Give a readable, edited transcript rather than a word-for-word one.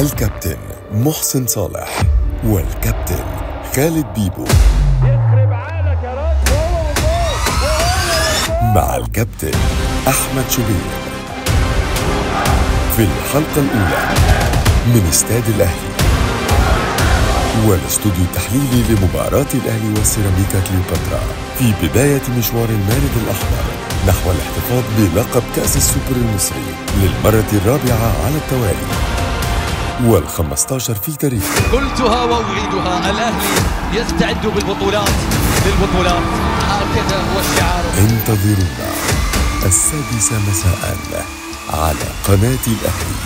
الكابتن محسن صالح والكابتن خالد بيبو، مع الكابتن أحمد شوبير، في الحلقة الأولى من استاد الأهلي والاستوديو التحليلي لمباراة الأهلي والسيراميكا كليوباترا في بداية مشوار المارد الأحمر نحو الاحتفاظ بلقب كأس السوبر المصري للمرة الرابعة على التوالي وال15 في تاريخه. قلتها وأعيدها، الأهلي يستعد بالبطولات، هكذا هو الشعار. انتظرونا السادسة مساءً على قناة الأهلي.